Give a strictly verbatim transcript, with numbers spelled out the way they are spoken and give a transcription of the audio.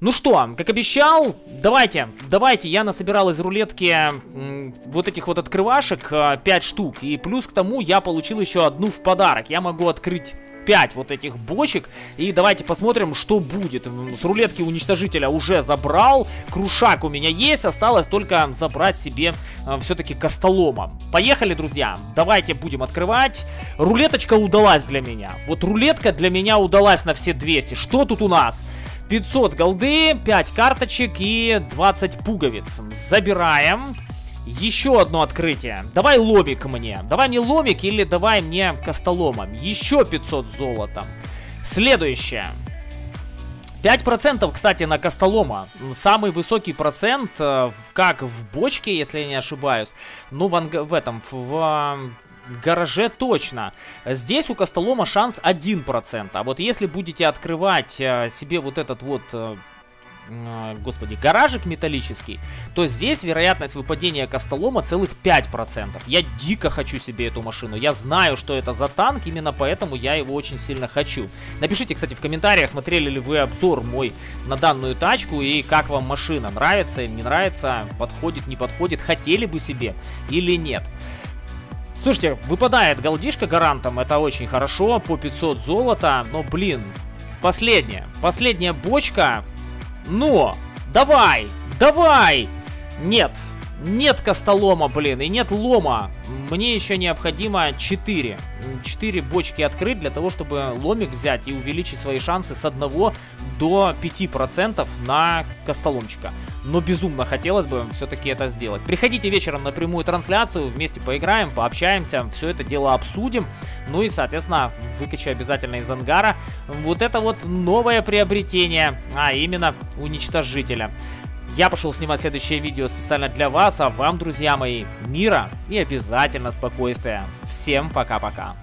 Ну что, как обещал, давайте, давайте, я насобирал из рулетки вот этих вот открывашек пять штук. И плюс к тому я получил еще одну в подарок. Я могу открыть пять вот этих бочек. И давайте посмотрим, что будет. С рулетки уничтожителя уже забрал. Крушак у меня есть. Осталось только забрать себе э, все-таки костолома. Поехали, друзья. Давайте будем открывать. Рулеточка удалась для меня. Вот рулетка для меня удалась на все двести. Что тут у нас? пятьсот голды, пять карточек и двадцать пуговиц. Забираем. Еще одно открытие. Давай ломик мне. Давай мне ломик или давай мне костоломом. Еще пятьсот золота. Следующее. пять процентов, кстати, на костолома. Самый высокий процент, как в бочке, если я не ошибаюсь. Ну, в, анг... в этом, в... гараже точно. Здесь у костолома шанс один процент. А вот если будете открывать себе вот этот вот... господи, гаражик металлический, то здесь вероятность выпадения костолома целых пять процентов. Я дико хочу себе эту машину. Я знаю, что это за танк, именно поэтому я его очень сильно хочу. Напишите, кстати, в комментариях, смотрели ли вы обзор мой на данную тачку и как вам машина. Нравится или не нравится, подходит, не подходит, хотели бы себе или нет. Слушайте, выпадает голдишка гарантом, это очень хорошо, по пятьсот золота, но, блин, последняя, последняя бочка... Но! Давай! Давай! Нет! Нет костолома, блин, и нет лома. Мне еще необходимо четыре. четыре бочки открыть для того, чтобы ломик взять и увеличить свои шансы с одного до пяти процентов на костоломчика. Но безумно хотелось бы все-таки это сделать. Приходите вечером на прямую трансляцию, вместе поиграем, пообщаемся, все это дело обсудим. Ну и, соответственно, выкачу обязательно из ангара вот это вот новое приобретение, а именно уничтожителя. Я пошел снимать следующее видео специально для вас, а вам, друзья мои, мира и обязательно спокойствия. Всем пока-пока.